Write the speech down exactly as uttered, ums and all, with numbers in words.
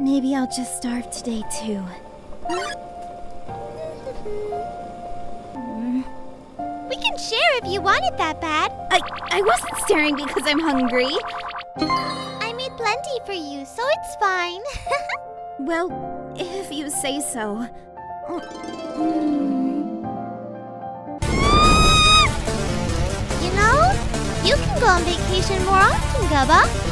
Maybe I'll just starve today too. We can share if you want it that bad. I, I wasn't staring because I'm hungry. I made plenty for you, so it's fine. Well, if you say so. You know, you can go on vacation more often, Gubba.